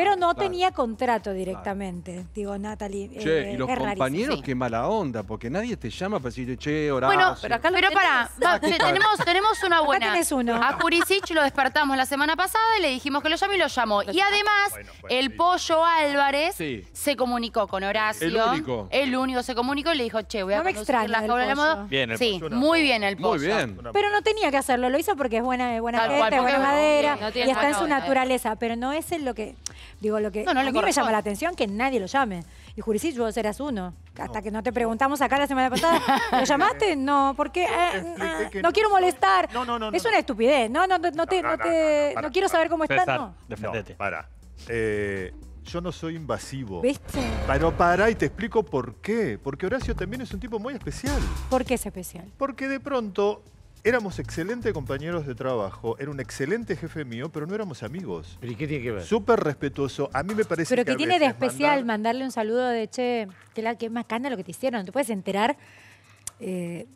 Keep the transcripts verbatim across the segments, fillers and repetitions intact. Pero no claro. tenía contrato directamente, claro. digo, Natalie. Che, eh, y los compañeros, sí. qué mala onda, porque nadie te llama para decirle, che, Horacio. Bueno, pero acá lo pero pará, no, tenemos, tenemos una buena. Acá tenés uno. A Juricich lo despertamos la semana pasada y le dijimos que lo llame y lo llamó. Y además, bueno, bueno, el sí. pollo Álvarez sí. se comunicó con Horacio. El único. El único se comunicó y le dijo, che, voy a no me extraña la jaula de la moda. Bien, el sí, pollo, muy bien el pollo. Muy bien. Pero no tenía que hacerlo, lo hizo porque es buena, buena gente, cual, buena no, madera, no, no y está en su naturaleza, pero no es en lo que... Digo, lo que no, no a mí me llama la atención que nadie lo llame. Y Juricich, vos eras uno. Hasta no. que no te preguntamos acá la semana pasada. ¿Lo llamaste? No, porque... Eh, no, no quiero molestar. No, no, no. Es una estupidez. No, no, no, no te... No, no, te, no, no, para, no quiero para, saber cómo estás. No, defendete. No, para. Eh, yo no soy invasivo. ¿Viste? Pero para y te explico por qué. Porque Horacio también es un tipo muy especial. ¿Por qué es especial? Porque de pronto... Éramos excelentes compañeros de trabajo, era un excelente jefe mío, pero no éramos amigos. ¿Pero y qué tiene que ver? Súper respetuoso, a mí me parece pero que... Pero ¿qué tiene de especial mandar... mandarle un saludo de che, que la que más cana lo que te hicieron? ¿Te puedes enterar eh,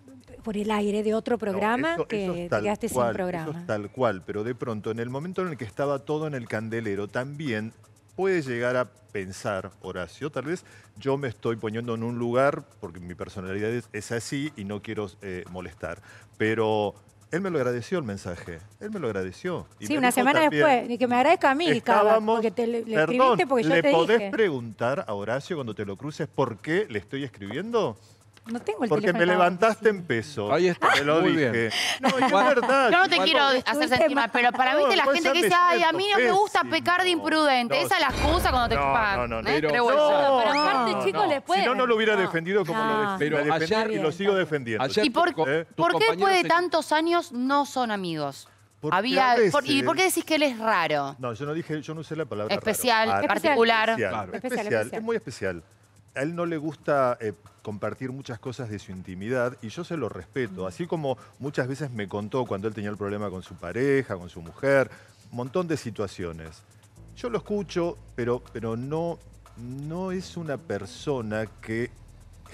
por el aire de otro programa no, eso, que eso es te quedaste cual, sin programa? Eso es tal cual, pero de pronto, en el momento en el que estaba todo en el candelero, también puede llegar a pensar, Horacio, tal vez yo me estoy poniendo en un lugar, porque mi personalidad es, es así y no quiero eh, molestar, pero él me lo agradeció el mensaje, él me lo agradeció. Y sí, una semana también, después, ni que me agradezca a mí, estábamos, porque te, le perdón, escribiste porque yo te dije. ¿Le podés preguntar a Horacio cuando te lo cruces por qué le estoy escribiendo? No tengo el porque me levantaste sí. en peso. Ahí está, te lo dije. Bien. No, es verdad. Yo no te quiero hacer sentir mal, pero para no, mí, no, la gente que dice, ay, a mí no me gusta pecar de imprudente. No, Esa es la excusa cuando te expan. No, no, no. ¿eh? Pero, no, no, pero aparte, no, chicos, no. les puede. Si no, no lo hubiera no. defendido como no. lo defendí. Pero lo defendí ayer, y lo sigo defendiendo. Ayer, ¿Y por, eh? por qué después de se... tantos años no son amigos? Había, veces, por, ¿Y por qué decís que él es raro? No, yo no dije, yo no usé la palabra. Especial, particular. Especial, es muy especial. A él no le gusta eh, compartir muchas cosas de su intimidad y yo se lo respeto. Así como muchas veces me contó cuando él tenía el problema con su pareja, con su mujer, un montón de situaciones. Yo lo escucho, pero, pero no, no es una persona que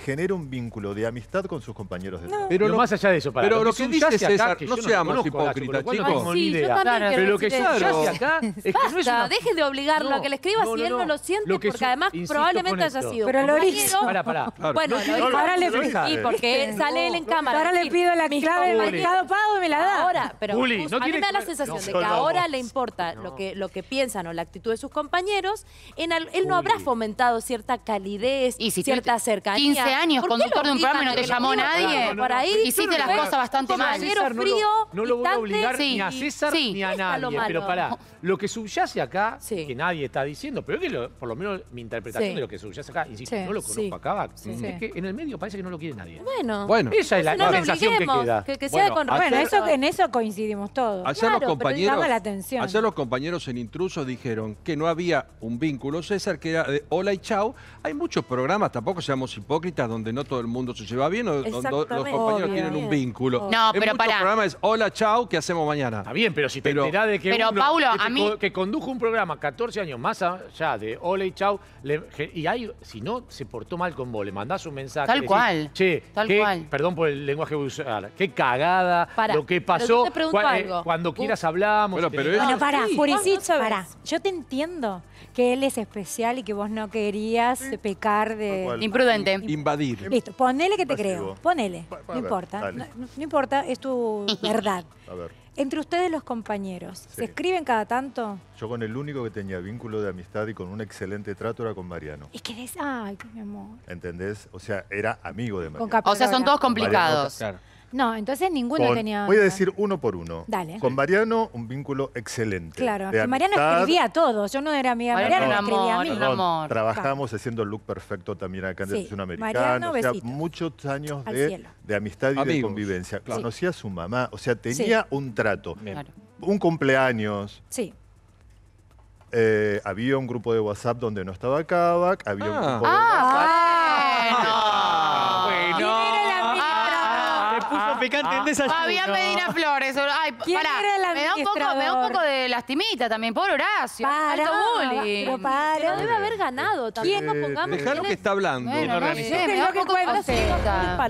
genera un vínculo de amistad con sus compañeros de trabajo. No. Pero lo, más allá de eso, para pero lo que, lo que dice César, acá, no seamos no hipócritas, chicos. No tengo ni idea. Claro, pero lo que yo claro. acá es que Basta, no es una... dejen de obligarlo no, a que le escriba no, si no, él no lo siente, porque su... además probablemente haya sido. Pero lo hizo. Pará, pará. Bueno, ahora le pido. Y porque sale él en cámara. Ahora le pido la clave del mercado pago y me la da. Ahora, pero a mí me da la sensación de que ahora le importa lo que piensan o la actitud de sus compañeros. Él no habrá fomentado cierta calidez, cierta cercanía. años conductor de un programa y no te llamó nadie. No, no, por ahí hiciste las cosas bastante mal. César, no, frío, no lo voy a obligar sí, ni a César sí, ni a nadie. Pero pará, lo que subyace acá, sí. que nadie está diciendo, pero es que lo, por lo menos mi interpretación sí. de lo que subyace acá, insisto, sí, no lo conozco sí, acá, sí, es sí. que en el medio parece que no lo quiere nadie. Bueno, bueno esa es la, no la sensación que queda. Que, que sea bueno, con, bueno ayer, eso, en eso coincidimos todos. Ayer, claro, los compañeros, llama la atención. Ayer los compañeros en Intruso dijeron que no había un vínculo, César, que era de hola y chau. Hay muchos programas, tampoco seamos hipócritas, donde no todo el mundo se lleva bien o donde los compañeros obvio, tienen bien. un vínculo. No, en pero para. El programa es hola, chau, ¿qué hacemos mañana? Está bien, pero si te pero, enterás de que pero, uno Paulo, que, a mí... co que condujo un programa catorce años más allá de hola y chau, le, y ahí, si no se portó mal con vos, le mandás un mensaje. Tal decís, cual. Che, tal qué, cual. Perdón por el lenguaje usado, qué cagada, para, lo que pasó. Te cu algo. Eh, cuando quieras hablamos. Bueno, pero, pero es... bueno, para, sí, Juricich, no para. Yo te entiendo que él es especial y que vos no querías sí. pecar de... Imprudente. Invadir. Listo, ponele que te Pasivo. creo, ponele, pa no ver, importa, no, no importa, es tu verdad. A ver. Entre ustedes los compañeros, sí. ¿se escriben cada tanto? Yo con el único que tenía vínculo de amistad y con un excelente trato era con Mariano. Es que eres, ay, qué mi amor. ¿Entendés? O sea, era amigo de Mariano. O sea, son todos complicados. Mariano, no, entonces ninguno con, tenía... Voy a decir uno por uno. Dale. Con Mariano, un vínculo excelente. Claro, que Mariano escribía a todos. Yo no era amiga de Mariano, Mariano no, escribía amor, a mí. Amor. Trabajamos haciendo el look perfecto también acá en sí. el Sudamericano. Mariano, o sea, besitos. muchos años de, de amistad y Amigos. de convivencia. Claro. Sí. Conocía a su mamá, o sea, tenía sí. un trato. Claro. Un cumpleaños. Sí. Eh, había un grupo de WhatsApp donde no estaba Cabak, había ah. un grupo de ah. WhatsApp... Ah. picante ah, en Fabián Medina Flores. Ay, pará, me da, un poco, me da un poco de lastimita también, pobre Horacio. Para, alto bullying. Pero para. No debe haber ganado también. Eh, no Dejá lo que está hablando. Bueno, no, no, sí, me da un poco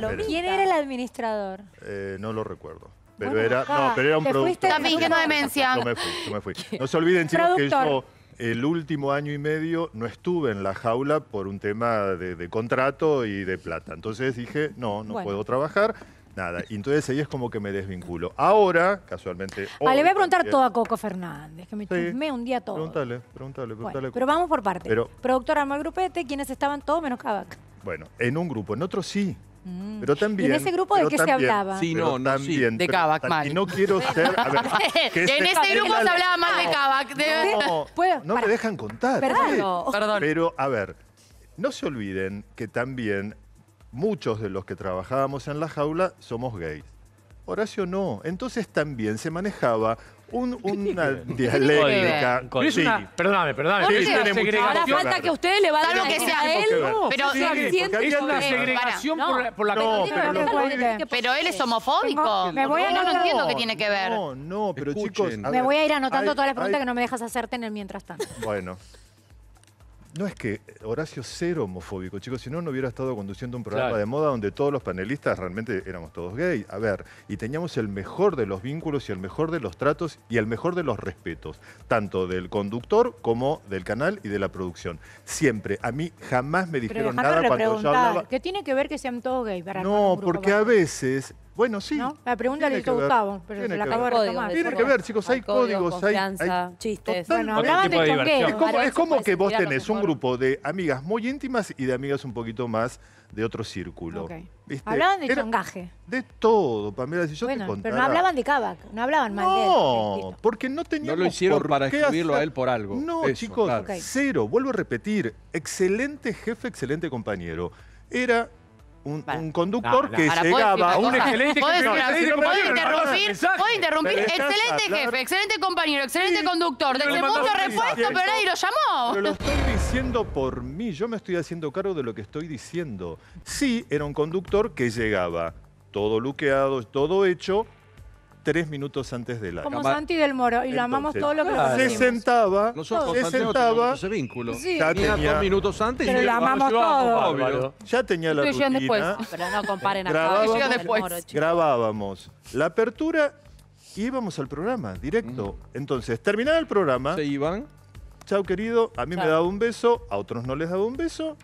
de ¿Quién era el administrador? Eh, no lo recuerdo. Pero bueno, era, no, pero era un productor. Está fingiendo demencia. Yo me fui, yo me fui. No se olviden, chicos, que yo... el último año y medio no estuve en La Jaula por un tema de, de contrato y de plata. Entonces dije, no, no bueno. puedo trabajar. Nada, y entonces ahí es como que me desvinculo. Ahora, casualmente... Vale, le voy a preguntar todo a Coco Fernández, que me chismé sí. un día todo. Pregúntale, pregúntale, pregúntale. Bueno, pero vamos por partes. Pero... Productora armó el grupete, quienes estaban todos menos Cabak. Bueno, en un grupo, en otro sí. Mm. Pero también... ¿Y en ese grupo de qué también, se hablaba? Sí, no, no, sí, de Cabak, mal. Y no quiero ser... A ver, que en ese grupo se hablaba mal de Cabak. De... No, ¿puedo? No me dejan contar. Perdón. Sí. Perdón. Pero, a ver, no se olviden que también... Muchos de los que trabajábamos en La Jaula somos gays. Horacio no. Entonces también se manejaba un, una dialéctica... Es una, perdóname, perdóname. Sí, sí, ahora falta que a ustedes le va a dar lo que sea a él. No, pero sí, sí, es una segregación no, por la... Por la no, pero, pero, pero él es homofóbico. Me voy a no, no, no entiendo qué tiene que ver. No, no, pero escuchen, chicos... Ver, me voy a ir anotando hay, todas las preguntas hay, que no me dejas hacerte en el mientras tanto. Bueno... No es que Horacio cero homofóbico, chicos, si no, no hubiera estado conduciendo un programa claro. de moda donde todos los panelistas realmente éramos todos gays. A ver, y teníamos el mejor de los vínculos y el mejor de los tratos y el mejor de los respetos, tanto del conductor como del canal y de la producción. Siempre. A mí jamás me dijeron nada cuando yo hablaba. ¿Qué tiene que ver que sean todos gays? Para no, porque a veces... Bueno, sí. ¿No? La pregunta le hizo Gustavo, pero se la acabo de retomar. Tiene que ver, chicos, hay códigos, hay... hay chistes. Total, bueno, hablaban de chonqueo. Es como, es como que vos tenés un grupo de amigas muy íntimas y de amigas un poquito más de otro círculo. Okay. Hablaban de Era chongaje. De todo, Pamela, si yo bueno, te contara... Pero no hablaban de Cabak, no hablaban mal de él. No, porque no teníamos... No lo hicieron para escribirlo hacer... a él por algo. No, eso, chicos, claro. okay. cero. Vuelvo a repetir, excelente jefe, excelente compañero. Era... Un, vale. un conductor no, no. que Ahora, llegaba a un excelente jefe. Puedo interrumpir. Excelente jefe, excelente compañero, excelente sí, conductor. De ese mundo repuesto, pero nadie lo llamó. Pero lo estoy diciendo por mí. Yo me estoy haciendo cargo de lo que estoy diciendo. Sí, era un conductor que llegaba todo luqueado, todo hecho, tres minutos antes del aire. Como Santi del Moro, y entonces, lo amamos todo lo que claro. Se sentaba, Nosotros se sentaba. Ese vínculo. Sí. Ya tenía, tenía dos minutos antes pero y lo amamos todo. Obvio. Ya tenía la rutina. Después. Pero no comparen a grabábamos, después. Moro, grabábamos la apertura y íbamos al programa, directo. Mm. Entonces, terminaba el programa. Se iban. Chau, querido. A mí claro. me daba un beso, a otros no les daba un beso.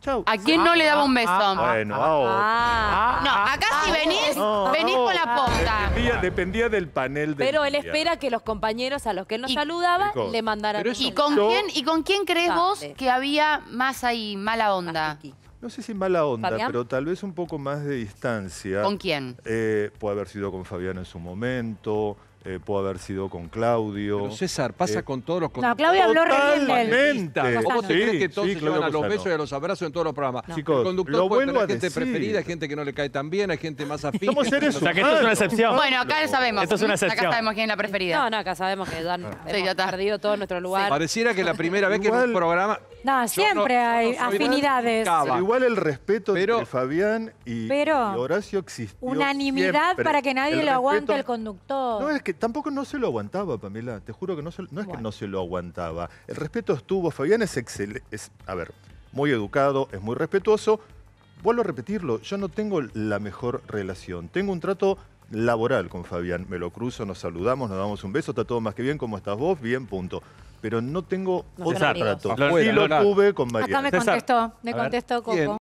Chau. ¿A quién ah, no le daba un beso? Ah, bueno, ah, ah, No, acá ah, si venís, no, venís no, con la posta. Dependía, dependía del panel de. Pero él día. espera que los compañeros a los que él nos saludaba y, le mandaran. Eso, ¿Y, con quién, ¿Y con quién crees no, vos de. que había más ahí, mala onda? No sé si mala onda, ¿Fabián? pero tal vez un poco más de distancia. ¿Con quién? Eh, puede haber sido con Fabián en su momento. Eh, puede haber sido con Claudio. Pero César, pasa eh, con todos los... No, Claudio habló re bien de él. ¿Cómo te crees que todos sí, se llevan a los besos y a los abrazos en todos los programas? No. Chicos, el conductor puede tener gente decir. preferida, hay gente que no le cae tan bien, hay gente más afín. Somos seres humanos. O sea, que esto es una excepción. Bueno, acá sabemos. Esto es una excepción. Acá sabemos quién es la preferida. No, no, acá sabemos que ya hemos sí, ya perdido todo nuestro lugar. Sí. Pareciera que la primera vez que en un programa... No, siempre no, hay no afinidades. Pero igual el respeto pero, entre Fabián y, pero, y Horacio existió unanimidad siempre. Para que nadie el lo aguante al conductor. No, es que tampoco no se lo aguantaba, Pamela. Te juro que no, se, no es bueno. que no se lo aguantaba. El respeto estuvo. Fabián es excelente. Es, a ver, muy educado, es muy respetuoso. Vuelvo a repetirlo. Yo no tengo la mejor relación. Tengo un trato... laboral con Fabián, me lo cruzo, nos saludamos, nos damos un beso, está todo más que bien, ¿cómo estás vos? Bien, punto. Pero no tengo no, otro trato. Sí lo tuve con Mariano. Acá me contestó, me contestó Coco.